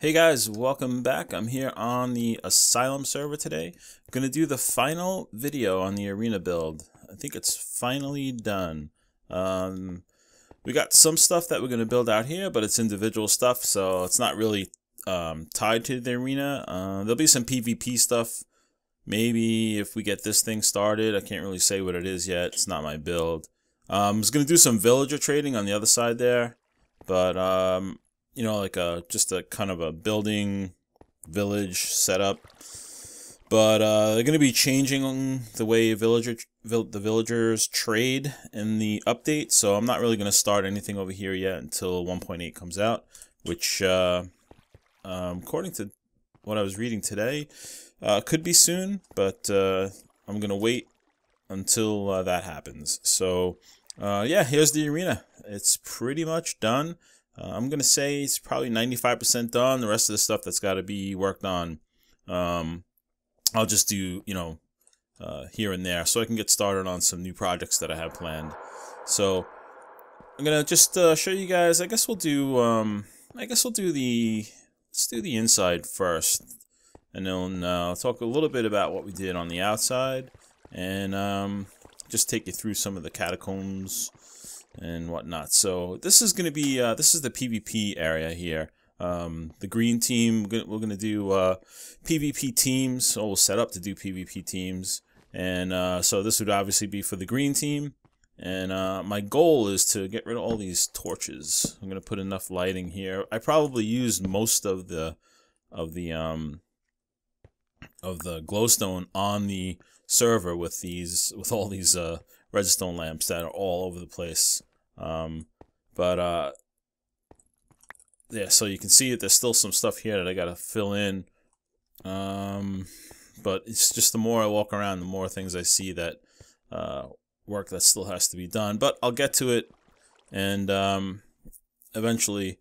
Hey guys, welcome back. I'm here on the Asylum server today. I'm going to do the final video on the arena build. I think it's finally done. We got some stuff that we're going to build out here, but it's individual stuff, so it's not really tied to the arena. There'll be some PvP stuff, maybe if we get this thing started. I can't really say what it is yet. It's not my build. I was going to do some villager trading on the other side there, but... you know, like just a kind of a building village setup, but they're going to be changing the way the villagers trade in the update. So I'm not really going to start anything over here yet until 1.8 comes out, which, according to what I was reading today, could be soon. But I'm going to wait until that happens. So yeah, here's the arena. It's pretty much done. I'm going to say it's probably 95% done. The rest of the stuff that's got to be worked on, I'll just do, you know, here and there, so I can get started on some new projects that I have planned. So I'm going to just show you guys. I guess we'll do let's do the inside first, and then I'll talk a little bit about what we did on the outside, and just take you through some of the catacombs and whatnot. So this is going to be this is the PvP area here. The green team, we're going to do PvP teams. We'll set up to do PvP teams, and so this would obviously be for the green team. And my goal is to get rid of all these torches. I'm going to put enough lighting here. I probably used most of the glowstone on the server with these with all these redstone lamps that are all over the place. Yeah, so you can see that there's still some stuff here that I gotta fill in, but it's just the more I walk around, the more things I see that work that still has to be done. But I'll get to it, and eventually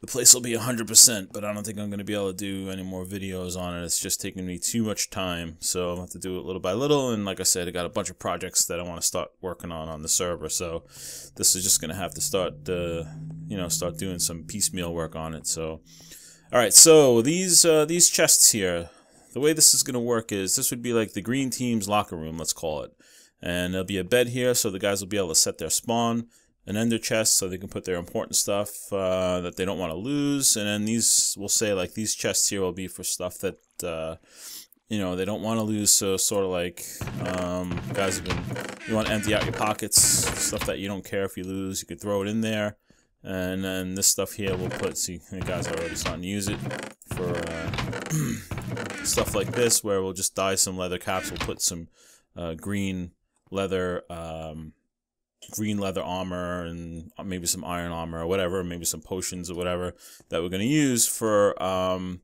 the place will be 100%, but I don't think I'm gonna be able to do any more videos on it. It's just taking me too much time, so I'll have to do it little by little. And like I said, I got a bunch of projects that I want to start working on the server, so this is just gonna have to start you know, start doing some piecemeal work on it. So alright, so these chests here, the way this is gonna work is this would be like the green team's locker room, let's call it. And there'll be a bed here, so the guys will be able to set their spawn. An ender chest, so they can put their important stuff that they don't want to lose. And then these, we'll say like these chests here will be for stuff that you know, they don't want to lose. So sort of like guys have been, you want to empty out your pockets, stuff that you don't care if you lose, you could throw it in there. And then this stuff here we'll put, see, the guys are already starting to use it for stuff like this, where we'll just dye some leather caps. We'll put some green leather. Green leather armor, and maybe some iron armor or whatever, maybe some potions or whatever that we're going to use for some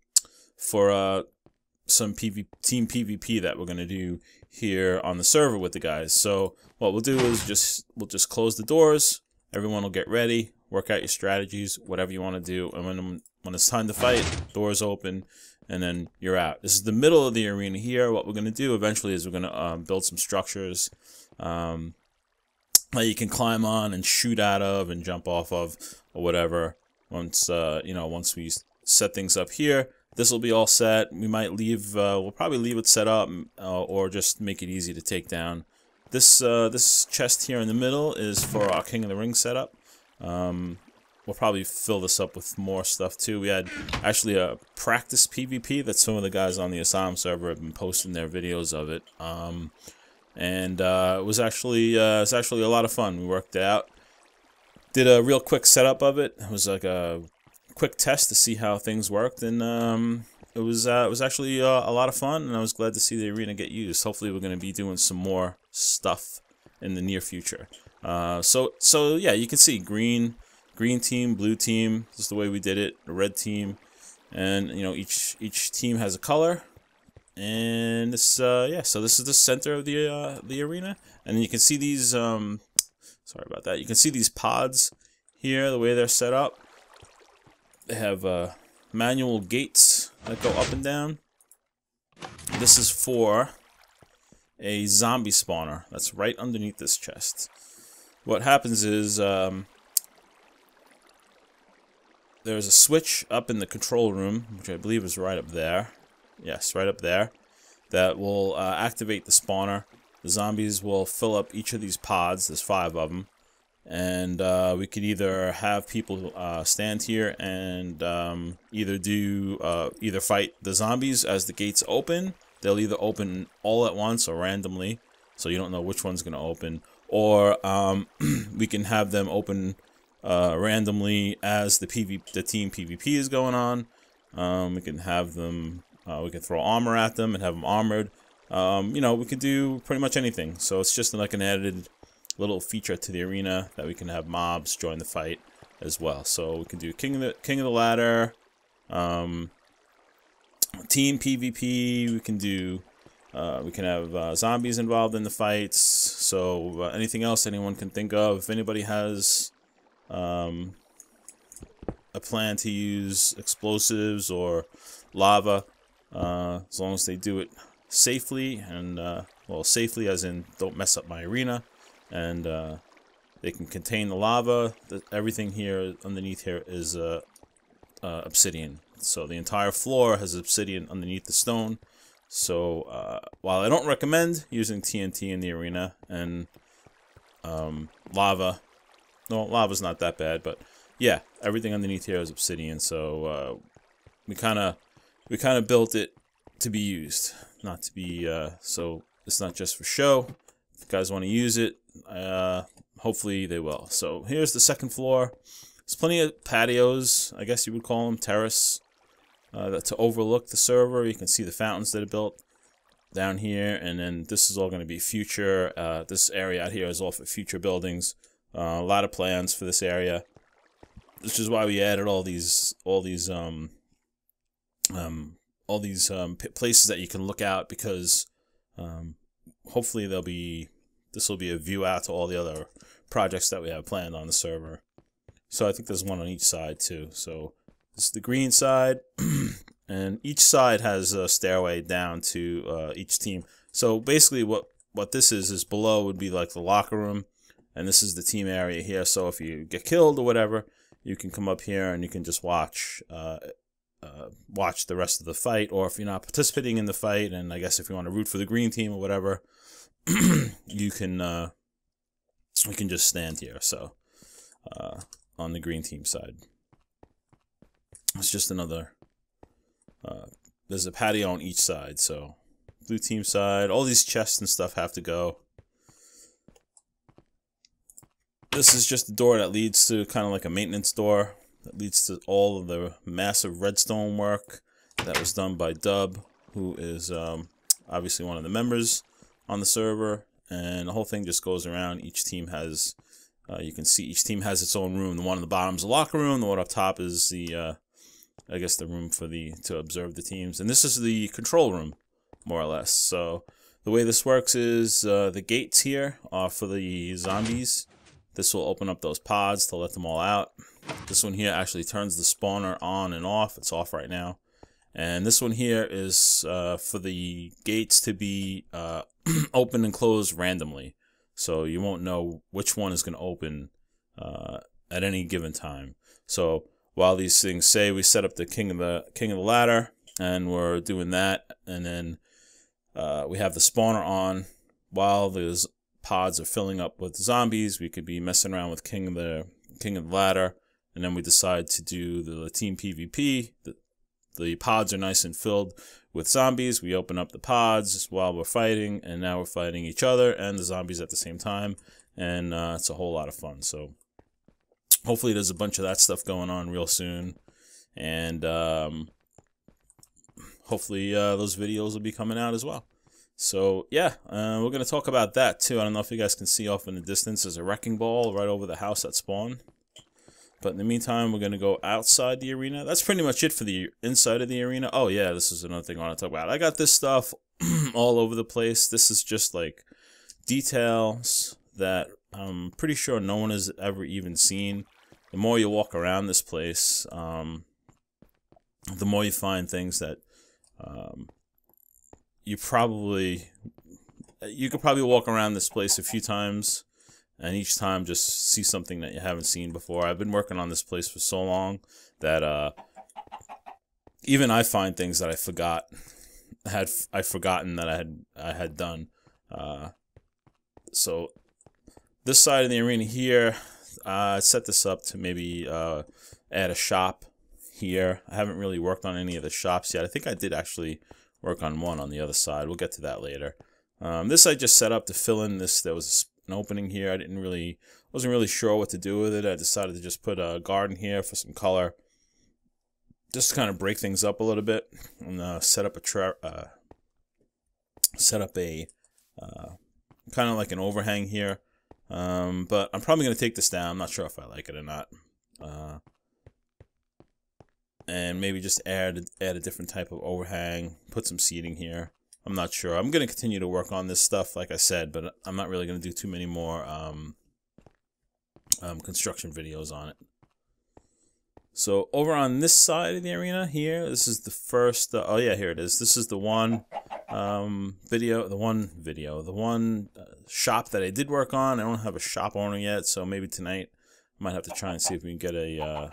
team PvP that we're going to do here on the server with the guys. So what we'll do is we'll just close the doors. Everyone will get ready, work out your strategies, whatever you want to do. And when it's time to fight, doors open, and then you're out. This is the middle of the arena here. What we're going to do eventually is we're going to build some structures. That you can climb on and shoot out of and jump off of or whatever. Once you know, once we set things up here, this will be all set. We might leave. We'll probably leave it set up, or just make it easy to take down. This this chest here in the middle is for our King of the Ring setup. We'll probably fill this up with more stuff too. We had actually a practice PvP that some of the guys on the Asylum server have been posting their videos of it. And it was actually a lot of fun. We worked it out, did a real quick setup of it. It was like a quick test to see how things worked, and it was actually a lot of fun. And I was glad to see the arena get used. Hopefully, we're going to be doing some more stuff in the near future. So yeah, you can see green team, blue team. This is the way we did it. The red team, and you know, each team has a color. And this, yeah, so this is the center of the arena, and you can see these. Sorry about that. You can see these pods here, the way they're set up. They have manual gates that go up and down. This is for a zombie spawner that's right underneath this chest. What happens is there was a switch up in the control room, which I believe is right up there. Yes, right up there. That will activate the spawner. The zombies will fill up each of these pods. There's 5 of them. And we could either have people stand here and either fight the zombies as the gates open. They'll either open all at once or randomly, so you don't know which one's going to open. Or we can have them open randomly as the team PvP is going on. We can have them. We can throw armor at them and have them armored. You know, we could do pretty much anything. So it's just like an added little feature to the arena that we can have mobs join the fight as well. So we can do King of the Ladder, team PvP. We can do. We can have zombies involved in the fights. So anything else anyone can think of. If anybody has a plan to use explosives or lava, as long as they do it safely and well, safely as in don't mess up my arena, and they can contain the lava. Everything here underneath here is obsidian. So the entire floor has obsidian underneath the stone. So while I don't recommend using TNT in the arena and lava, no, lava's not that bad, but yeah, everything underneath here is obsidian. So we kind of built it to be used, not to be. So it's not just for show. If you guys want to use it, hopefully they will. So here's the second floor. There's plenty of patios, I guess you would call them, terrace. To overlook the server. You can see the fountains that are built down here, and then this is all going to be future. This area out here is all for future buildings. A lot of plans for this area, which is why we added all these places that you can look out, because hopefully this will be a view out to all the other projects that we have planned on the server. So I think there's one on each side too. So this is the green side, and each side has a stairway down to each team. So basically what this is below would be like the locker room, and this is the team area here. So if you get killed or whatever, you can come up here and you can just watch watch the rest of the fight. Or if you're not participating in the fight, and I guess if you want to root for the green team or whatever, you can just stand here. So on the green team side. It's just another, there's a patio on each side, so blue team side, all these chests and stuff have to go. This is just a door that leads to kind of like a maintenance door that leads to all of the massive redstone work that was done by Dub, who is obviously one of the members on the server, and the whole thing just goes around. Each team has, you can see each team has its own room. The one on the bottom is the locker room, the one up top is the, I guess the room to observe the teams, and this is the control room, more or less. So the way this works is the gates here are for the zombies. This will open up those pods to let them all out. This one here actually turns the spawner on and off. It's off right now, and this one here is for the gates to be open and closed randomly. So you won't know which one is going to open at any given time. So while these things say we set up the King of the Ladder, and we're doing that, and then we have the spawner on while those pods are filling up with zombies, we could be messing around with King of the Ladder, and then we decide to do the team PvP. The pods are nice and filled with zombies. We open up the pods while we're fighting, and now we're fighting each other and the zombies at the same time, and it's a whole lot of fun. So hopefully there's a bunch of that stuff going on real soon, and hopefully those videos will be coming out as well. So yeah, we're going to talk about that too. I don't know if you guys can see off in the distance, there's a wrecking ball right over the house that spawned. But in the meantime, we're going to go outside the arena. That's pretty much it for the inside of the arena. Oh yeah, this is another thing I want to talk about. I got this stuff all over the place. This is just like details that I'm pretty sure no one has ever even seen. The more you walk around this place, the more you find things that you could probably walk around this place a few times and each time just see something that you haven't seen before. I've been working on this place for so long that even I find things that I forgot I had forgotten that I had done. So this side of the arena here, I set this up to maybe add a shop here. I haven't really worked on any of the shops yet. I think I did actually work on one on the other side. We'll get to that later. This I just set up to fill in this. There was an opening here. I wasn't really sure what to do with it. I decided to just put a garden here for some color, just to kind of break things up a little bit, and set up a kind of like an overhang here. But I'm probably going to take this down. I'm not sure if I like it or not. And maybe just add a different type of overhang, put some seating here. I'm not sure. I'm going to continue to work on this stuff, like I said, but I'm not really going to do too many more construction videos on it. So over on this side of the arena here, this is the first, oh yeah, here it is. This is the one shop that I did work on. I don't have a shop owner yet, so maybe tonight I might have to try and see if we can get a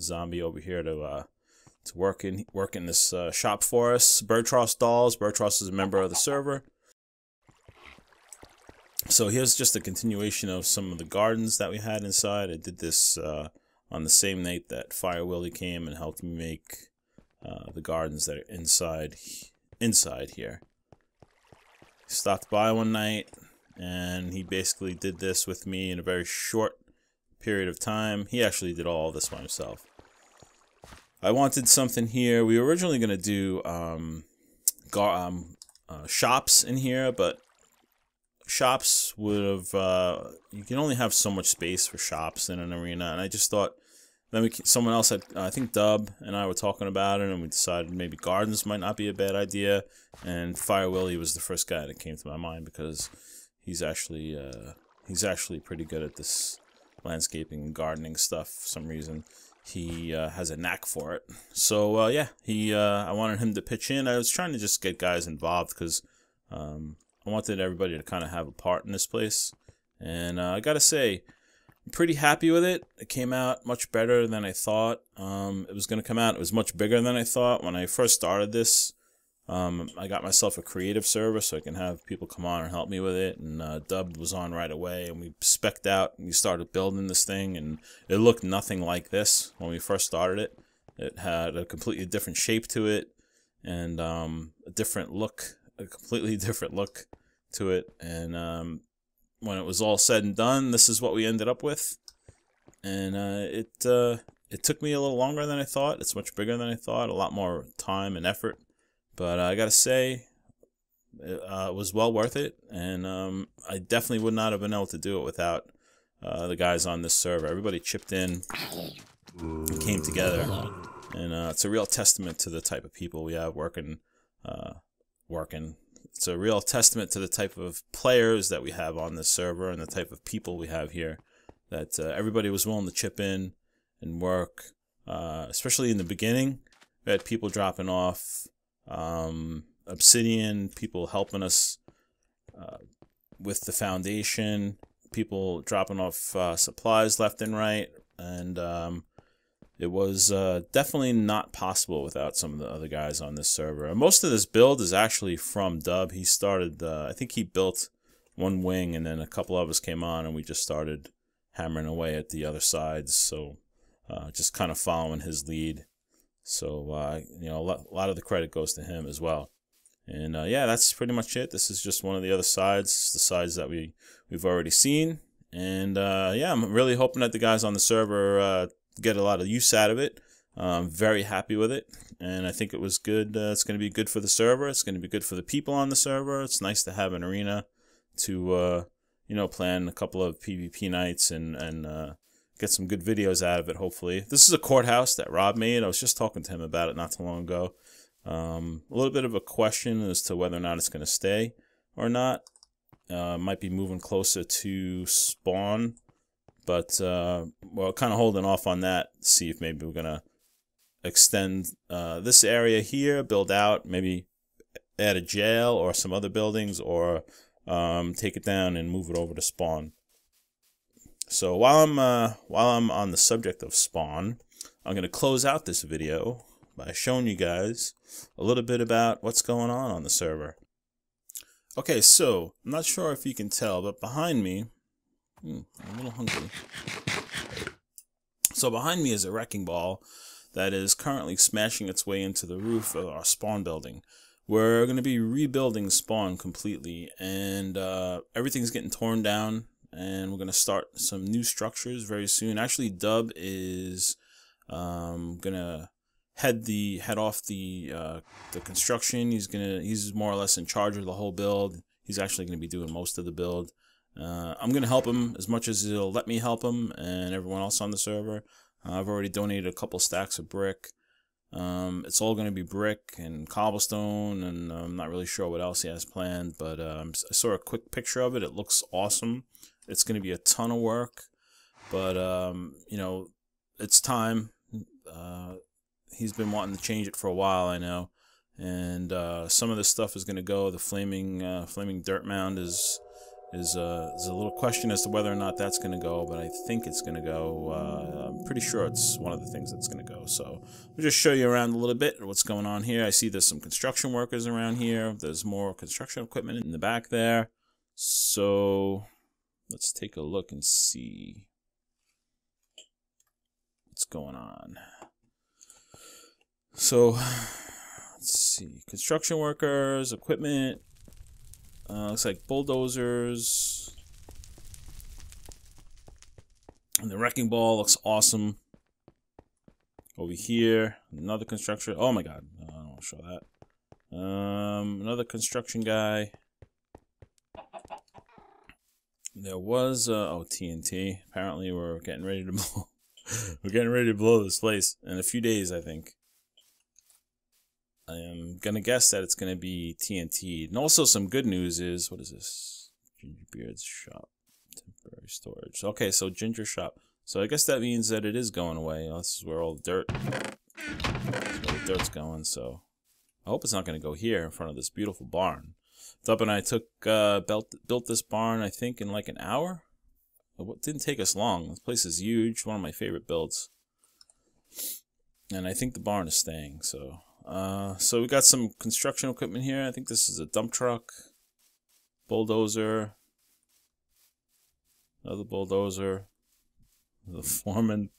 zombie over here to work in this shop for us. Birdtross dolls. Birdtross is a member of the server. So here's just a continuation of some of the gardens that we had inside. I did this on the same night that FireWilley came and helped me make the gardens that are inside here. He stopped by one night and he basically did this with me in a very short period of time. He actually did all this by himself. I wanted something here. We were originally going to do shops in here, but shops would have, you can only have so much space for shops in an arena, and I just thought, then someone else had, I think Dub and I were talking about it, and we decided maybe gardens might not be a bad idea, and FireWilley was the first guy that came to my mind, because he's actually pretty good at this landscaping and gardening stuff for some reason. He has a knack for it. So yeah, I wanted him to pitch in. I was trying to just get guys involved, because I wanted everybody to kind of have a part in this place, and I gotta say, I'm pretty happy with it. It came out much better than I thought it was gonna come out. It was much bigger than I thought. When I first started this, I got myself a creative server so I can have people come on and help me with it, and Dub was on right away, and we spec'd out, and we started building this thing, and it looked nothing like this when we first started it. It had a completely different shape to it, and a different look. A completely different look to it, and when it was all said and done, this is what we ended up with. And it took me a little longer than I thought. It's much bigger than I thought. A lot more time and effort, but I gotta say, it was well worth it. And I definitely would not have been able to do it without the guys on this server. Everybody chipped in and came together, and it's a real testament to the type of people we have working. It's a real testament to the type of players that we have on this server and the type of people we have here, that everybody was willing to chip in and work, especially in the beginning. We had people dropping off obsidian, people helping us with the foundation, people dropping off supplies left and right, and it was definitely not possible without some of the other guys on this server. And most of this build is actually from Dub. He started, I think he built one wing, and then a couple of us came on, and we just started hammering away at the other sides. So just kind of following his lead. So, you know, a lot of the credit goes to him as well. And yeah, that's pretty much it. This is just one of the other sides, the sides that we've already seen. And yeah, I'm really hoping that the guys on the server get a lot of use out of it. I'm very happy with it, and I think it was good. It's going to be good for the server. It's going to be good for the people on the server. It's nice to have an arena to, you know, plan a couple of PvP nights and get some good videos out of it, hopefully. This is a courthouse that Rob made. I was just talking to him about it not too long ago. A little bit of a question as to whether or not it's going to stay or not. Might be moving closer to spawn. But well, kind of holding off on that. See if maybe we're gonna extend this area here, build out, maybe add a jail or some other buildings, or take it down and move it over to spawn. So while I'm on the subject of spawn, I'm going to close out this video by showing you guys a little bit about what's going on the server. Okay, so I'm not sure if you can tell, but behind me, I'm a little hungry. So behind me is a wrecking ball that is currently smashing its way into the roof of our spawn building. We're going to be rebuilding spawn completely, and everything's getting torn down, and we're going to start some new structures very soon. Actually, Dub is gonna head off the construction. He's more or less in charge of the whole build. He's actually gonna be doing most of the build. I'm gonna help him as much as he'll let me help him, and everyone else on the server. I've already donated a couple stacks of brick. It's all gonna be brick and cobblestone, and I'm not really sure what else he has planned, but I saw a quick picture of it. It looks awesome. It's gonna be a ton of work, but you know, it's time. He's been wanting to change it for a while, I know, and some of this stuff is going to go. The flaming dirt mound is a little question as to whether or not that's going to go, but I think it's going to go. I'm pretty sure it's one of the things that's going to go. So I'll just show you around a little bit what's going on here. I see there's some construction workers around here. There's more construction equipment in the back there. So let's take a look and see what's going on. So let's see, construction workers, equipment, looks like bulldozers, and the wrecking ball looks awesome. Over here, another construction. Oh my god, I don't want to show that. Another construction guy. There was oh, TNT. Apparently we're getting ready to blow. We're getting ready to blow this place in a few days, I think. I am going to guess that it's going to be TNT. And also some good news is, what is this? Gingerbeard's shop. Temporary storage. Okay, so Ginger shop. So I guess that means that it is going away. This is where all the dirt. Where the dirt's going, so. I hope it's not going to go here in front of this beautiful barn. Dub and I built this barn, I think, in like an hour. It didn't take us long. This place is huge. One of my favorite builds. And I think the barn is staying, so. So we got some construction equipment here. I think this is a dump truck. Bulldozer. Another bulldozer. The foreman.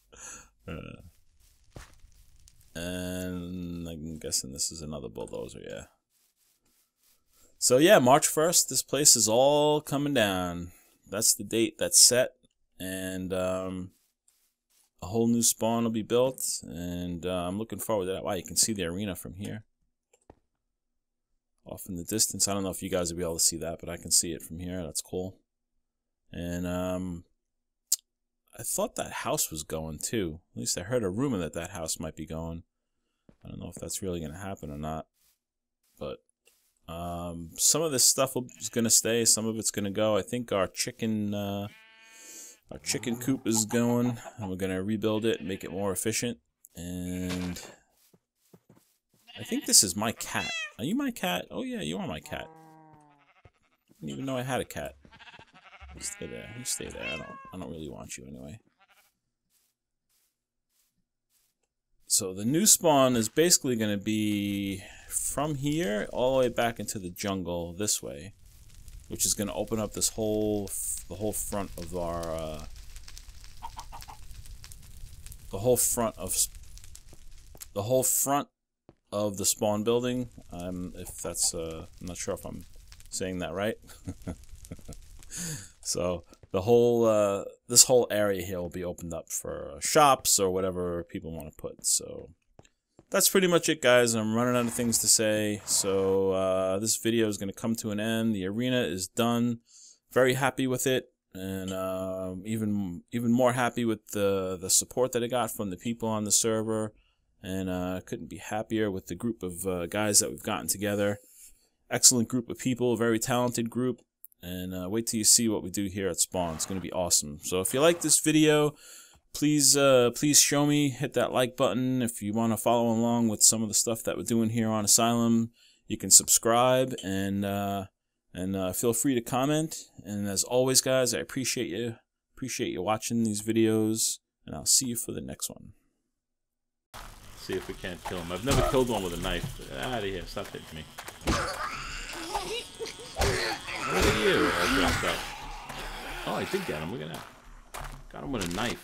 And I'm guessing this is another bulldozer, yeah. So yeah, March 1st, this place is all coming down. That's the date that's set, and a whole new spawn will be built, and I'm looking forward to that. Wow, you can see the arena from here. Off in the distance. I don't know if you guys will be able to see that, but I can see it from here. That's cool. And I thought that house was going too. At least I heard a rumor that that house might be going. I don't know if that's really going to happen or not, but some of this stuff is going to stay, some of it's going to go. I think our chicken coop is going, and we're going to rebuild it and make it more efficient. And I think this is my cat. Are you my cat? Oh yeah, you are my cat. I didn't even know I had a cat. You stay there. You stay there. I don't really want you anyway. So the new spawn is basically going to be from here all the way back into the jungle this way, which is going to open up this the whole front of our the spawn building. If that's I'm not sure if I'm saying that right. So the whole this whole area here will be opened up for shops or whatever people want to put. So that's pretty much it, guys. I'm running out of things to say, so this video is going to come to an end. The arena is done. Very happy with it, and even more happy with the support that I got from the people on the server, and couldn't be happier with the group of guys that we've gotten together. Excellent group of people, very talented group. And wait till you see what we do here at Spawn. It's going to be awesome. So if you like this video, please please show me. Hit that like button. If you want to follow along with some of the stuff that we're doing here on Asylum, you can subscribe. And feel free to comment. And as always, guys, I appreciate you. Appreciate you watching these videos, and I'll see you for the next one. See if we can't kill him. I've never killed one with a knife. Get out of here. Stop hitting me. What are you? I dropped that. Oh, I did get him. Look at that. Got him with a knife.